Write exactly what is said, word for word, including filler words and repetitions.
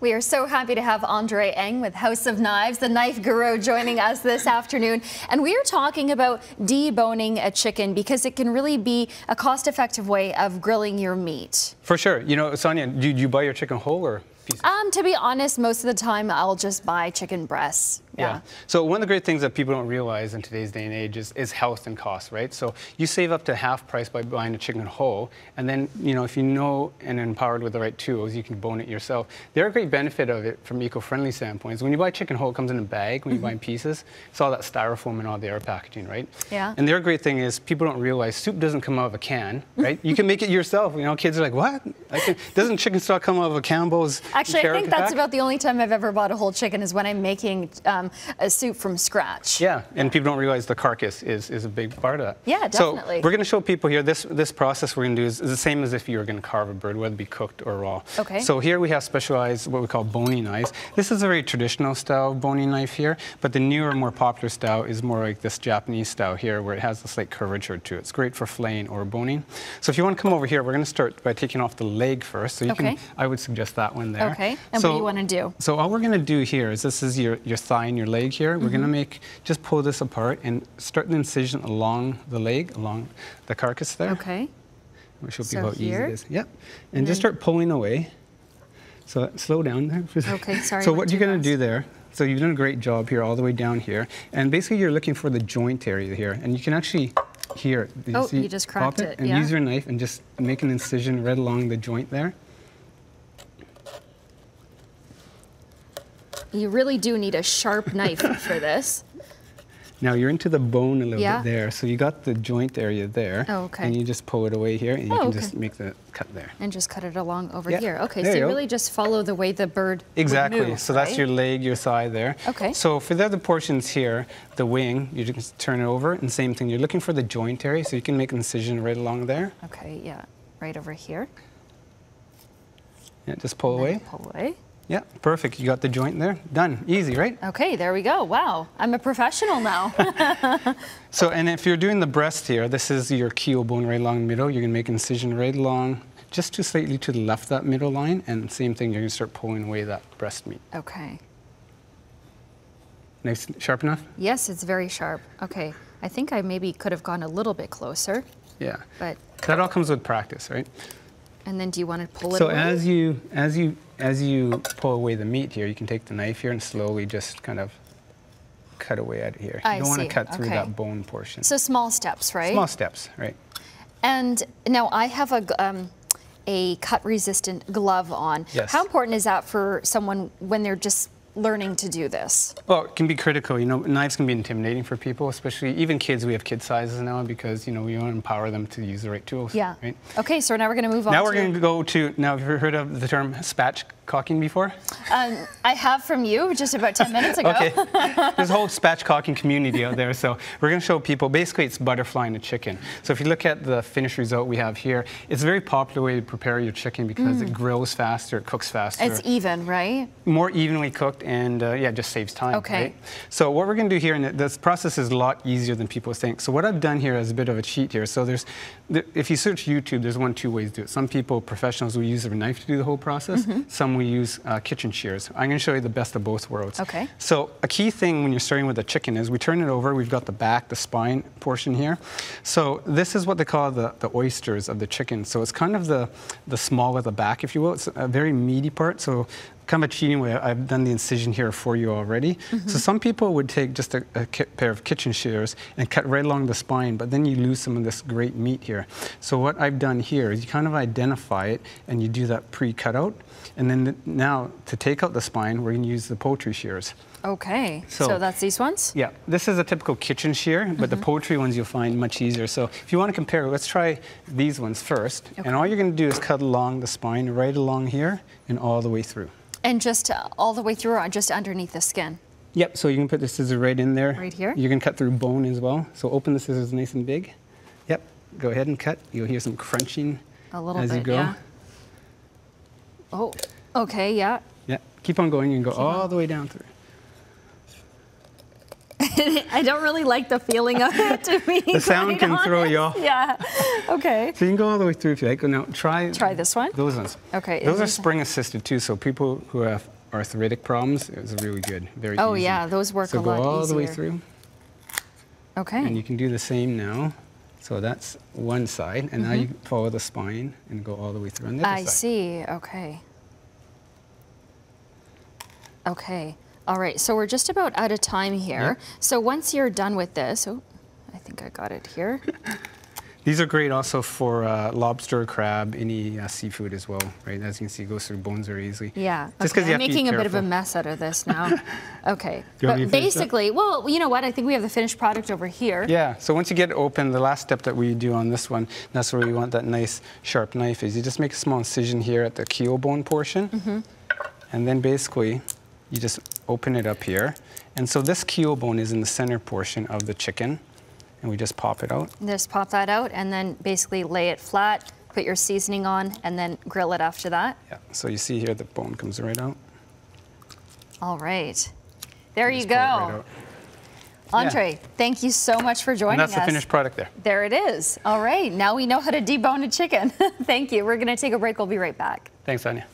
We are so happy to have Andre Eng with House of Knives, the knife guru, joining us this afternoon. And we are talking about deboning a chicken because it can really be a cost-effective way of grilling your meat. For sure. You know, Sonia, do you buy your chicken whole or pieces? Um, to be honest, most of the time I'll just buy chicken breasts. Yeah. yeah. So one of the great things that people don't realize in today's day and age is, is health and cost, right? So you save up to half price by buying a chicken whole, and then, you know, if you know and empowered with the right tools, you can bone it yourself. There are great benefit of it from eco-friendly standpoints. When you buy chicken whole, it comes in a bag. When you mm-hmm. buy in pieces, it's all that styrofoam and all the air packaging, right? Yeah. And the other great thing is people don't realize soup doesn't come out of a can, right? You can make it yourself. You know, kids are like, what? I can, doesn't chicken stock come out of a Campbell's? Actually, I think that's pack? about the only time I've ever bought a whole chicken is when I'm making um, a soup from scratch. Yeah, and people don't realize the carcass is, is a big part of that. Yeah, definitely. So we're going to show people here, this, this process we're going to do is, is the same as if you were going to carve a bird, whether it be cooked or raw. Okay. So here we have specialized, what we call boning knives. This is a very traditional style boning knife here, but the newer, more popular style is more like this Japanese style here, where it has this like curvature to it. It's great for flaying or boning. So if you want to come over here, we're going to start by taking off the leg first. So you okay. can, I would suggest that one there. Okay, and so, what do you want to do? So all we're going to do here is, this is your, your thigh, your leg here. We're mm-hmm. going to make, just pull this apart and start an incision along the leg, along the carcass there. Okay. Which will be so about here. easy. This. Yep. And, and just start pulling away. So slow down there. Okay, sorry. So what you're going to do there, so you've done a great job here all the way down here. And basically you're looking for the joint area here. And you can actually here. You oh, see, you just cracked it. it. And yeah. use your knife and just make an incision right along the joint there. You really do need a sharp knife for this. Now you're into the bone a little yeah. bit there, so you got the joint area there, oh, okay. and you just pull it away here, and you oh, can okay. just make the cut there. And just cut it along over yeah. here. Okay, there so you go. really just follow the way the bird Exactly, moves, so right? that's your leg, your thigh there. Okay. So for the other portions here, the wing, you just turn it over, and same thing, you're looking for the joint area, so you can make an incision right along there. Okay, yeah, right over here. Yeah, just pull and away. Pull away. Yeah, perfect. You got the joint there. Done. Easy, right? Okay, there we go. Wow, I'm a professional now. So, and if you're doing the breast here, this is your keel bone right along the middle. You're going to make an incision right along, just to slightly to the left of that middle line, and same thing, you're going to start pulling away that breast meat. Okay. Nice, sharp enough? Yes, it's very sharp. Okay, I think I maybe could have gone a little bit closer. Yeah, but that all comes with practice, right? And then do you want to pull it So away? as you as you as you pull away the meat here, you can take the knife here and slowly just kind of cut away at it here. I you don't see. want to cut through okay. that bone portion. So small steps, right? Small steps, right. And now I have a um, a cut resistant glove on. Yes. How important is that for someone when they're just learning to do this? Well, it can be critical. You know, knives can be intimidating for people, especially even kids. We have kid sizes now because, you know, we want to empower them to use the right tools. Yeah. Right? Okay, so now we're going to move on. Now we're going to go to, now have you heard of the term spatchcocking before? Um, I have from you just about ten minutes ago. Okay. There's a whole spatchcocking community out there, so we're going to show people, basically it's butterflying a chicken. So if you look at the finished result we have here, it's a very popular way to prepare your chicken because mm. it grills faster, it cooks faster. It's even, right? More evenly cooked. And uh, yeah, it just saves time. Okay. Right? So what we're going to do here, and this process is a lot easier than people think. So what I've done here is a bit of a cheat here. So there's, if you search YouTube, there's one, two ways to do it. Some people, professionals, will use their knife to do the whole process. Mm-hmm. Some will use uh, kitchen shears. I'm going to show you the best of both worlds. Okay. So a key thing when you're starting with a chicken is we turn it over. We've got the back, the spine portion here. So this is what they call the, the oysters of the chicken. So it's kind of the the small of the back, if you will. It's a very meaty part. So kind of cheating way, I've done the incision here for you already. Mm-hmm. So some people would take just a, a pair of kitchen shears and cut right along the spine, but then you lose some of this great meat here. So what I've done here is you kind of identify it and you do that pre-cutout. And then the, now to take out the spine, we're going to use the poultry shears. Okay, so, so that's these ones? Yeah, this is a typical kitchen shear, but mm-hmm. the poultry ones you'll find much easier. So if you want to compare, let's try these ones first. Okay. And all you're going to do is cut along the spine, right along here and all the way through. And just uh, all the way through, or just underneath the skin? Yep, so you can put the scissors right in there. Right here? You can cut through bone as well. So open the scissors nice and big. Yep, go ahead and cut. You'll hear some crunching a little as bit, you go. Yeah. Oh, okay, yeah. Yeah, keep on going and go keep all on. the way down through. I don't really like the feeling of it to me. The sound can honest. throw you off. Yeah. Okay. So you can go all the way through if you like. Now try Try this one? Those ones. Okay. Those are spring assisted too, so people who have arthritic problems, it's really good. Very oh, easy. yeah, those work so a lot easier. So go all easier. the way through. Okay. And you can do the same now. So that's one side, and mm-hmm. now you follow the spine and go all the way through on the other I side. I see, okay. Okay, all right, so we're just about out of time here. Yeah. So once you're done with this, oh, I think I got it here. These are great also for uh, lobster, crab, any uh, seafood as well, right? As you can see, it goes through bones very easily. Yeah, just okay. you I'm making a bit of a mess out of this now. Okay, but basically, well, you know what? I think we have the finished product over here. Yeah, so once you get it open, the last step that we do on this one, that's where you want that nice sharp knife is. You just make a small incision here at the keel bone portion, mm-hmm. and then basically, you just open it up here. And so this keel bone is in the center portion of the chicken. And we just pop it out. Just pop that out and then basically lay it flat, put your seasoning on, and then grill it after that. Yeah, so you see here the bone comes right out. All right. There you go. Right Andre, yeah. thank you so much for joining us. And that's us. the finished product there. There it is. All right, now we know how to debone a chicken. Thank you. We're gonna take a break, we'll be right back. Thanks, Sonia.